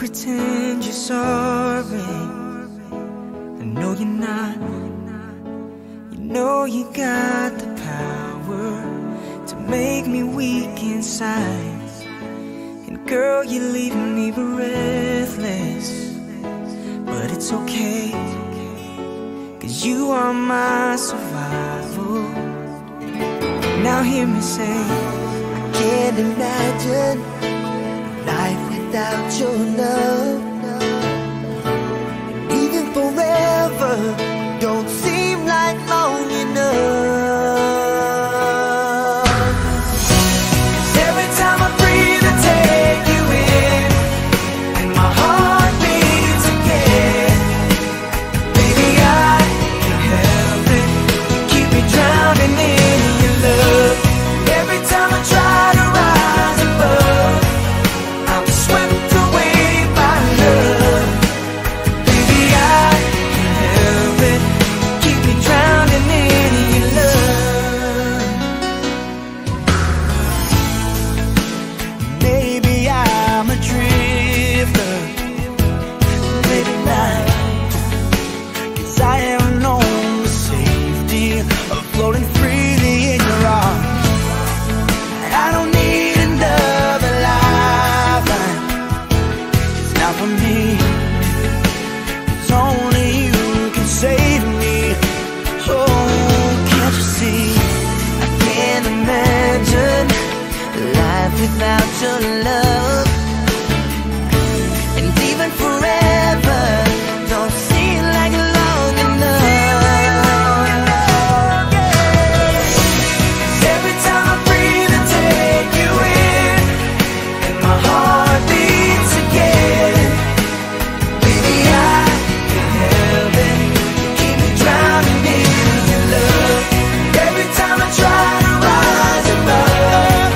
pretend you're sorry. I know you're not. You know you got the power to make me weak inside. And girl, you're leaving me breathless. But it's okay, 'cause you are my survival. Now hear me say, I can't imagine life without your love, and even forever don't seem like long enough. Without your love, and even forever don't seem like long enough. Cause every time I breathe, I take you in, and my heart beats again. Baby, I can't help it, you keep me drowning in your love. Every time I try to rise above,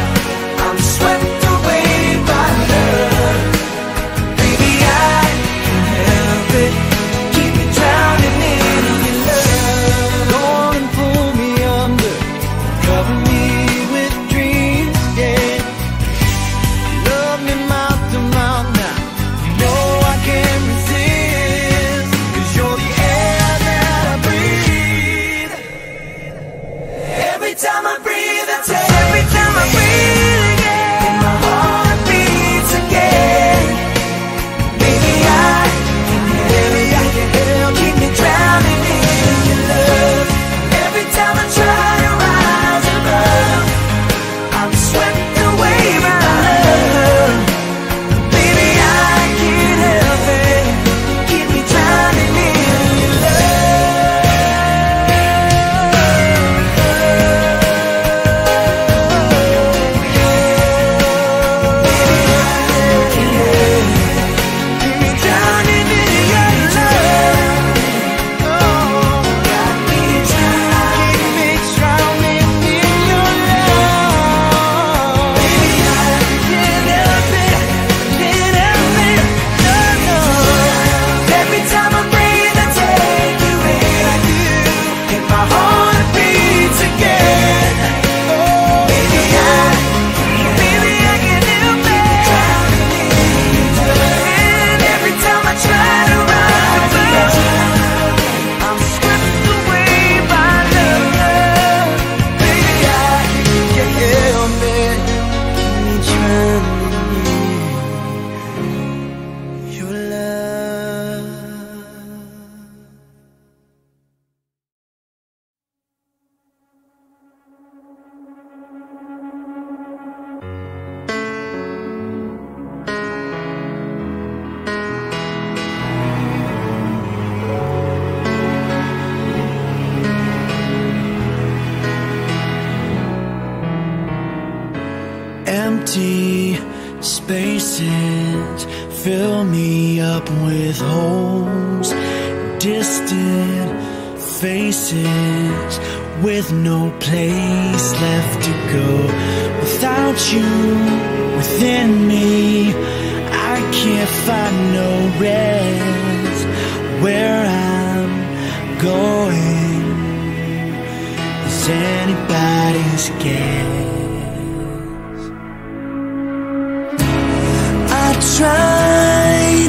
I try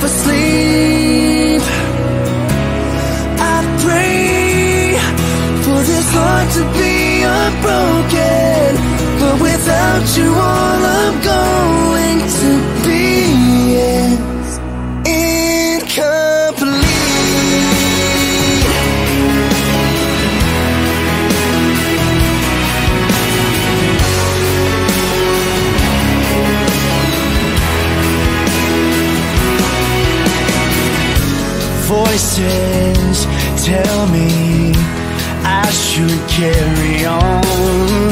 myself asleep. I pray for this heart to be unbroken, but without you all I'm going to be is incomplete. Voices tell me I should carry on,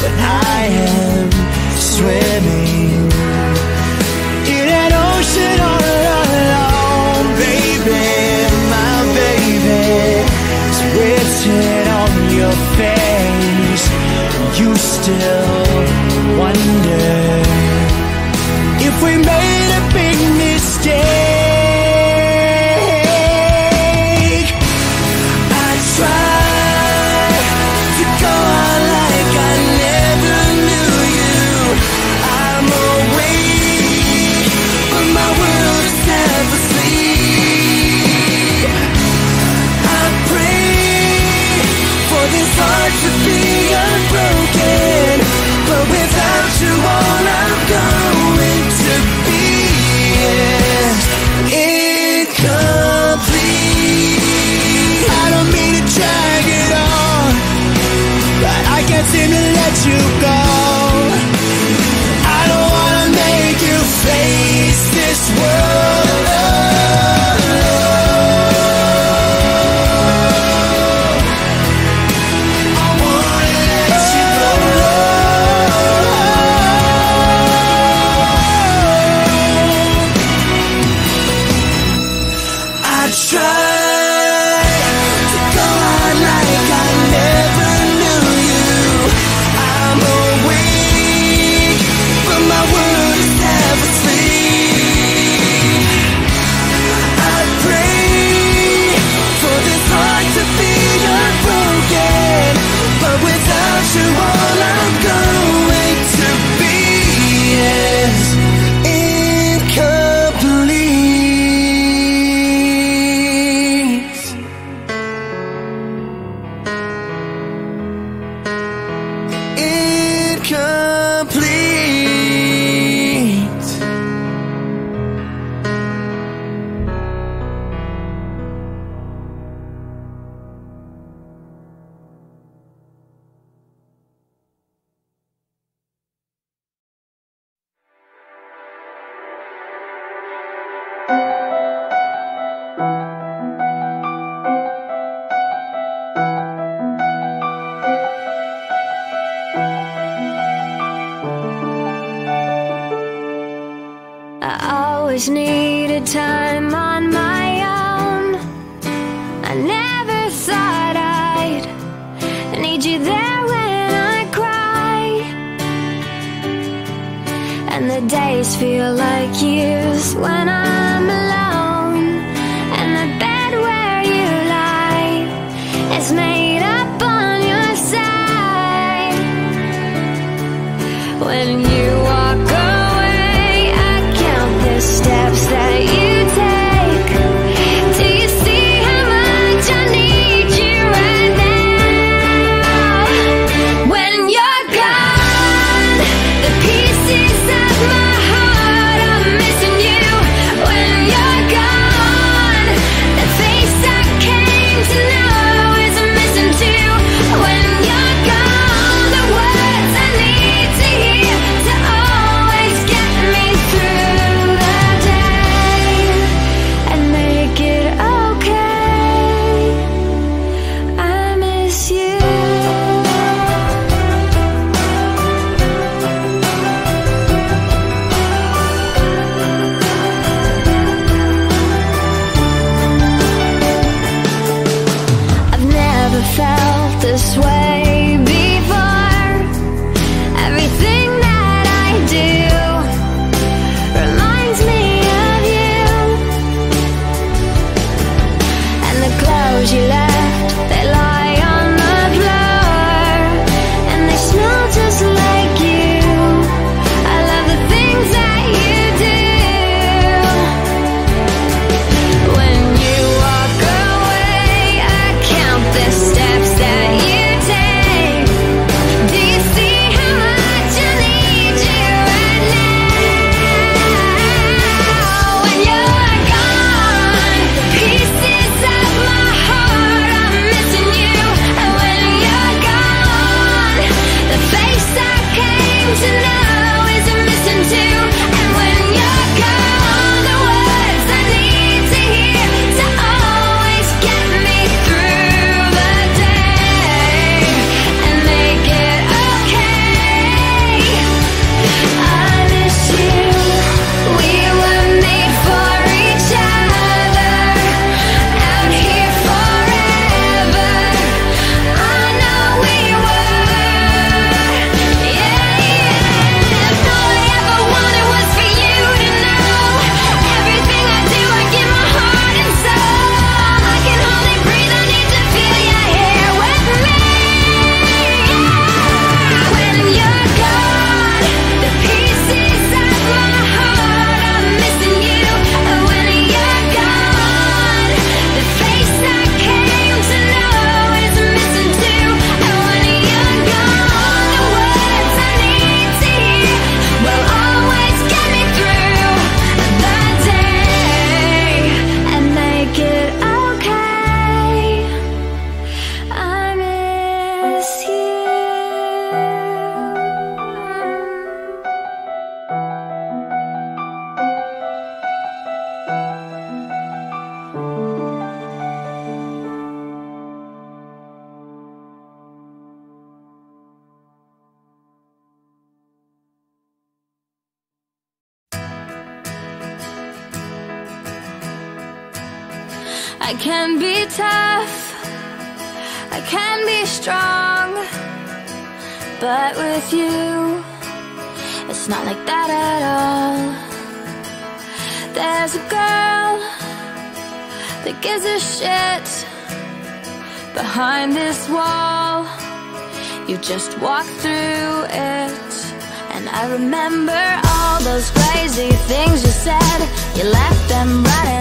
but I am swimming in an ocean all alone. Baby, my baby, it's written on your face. You still wonder if we made a big mistake. Hard to be unbroken, but without you all I'm going to be is incomplete. I don't mean to drag it on, but I can't seem to let you go. I don't wanna make you face this world. I can be tough, I can be strong, but with you, it's not like that at all. There's a girl that gives a shit behind this wall. You just walk through it. And I remember all those crazy things you said. You left them running.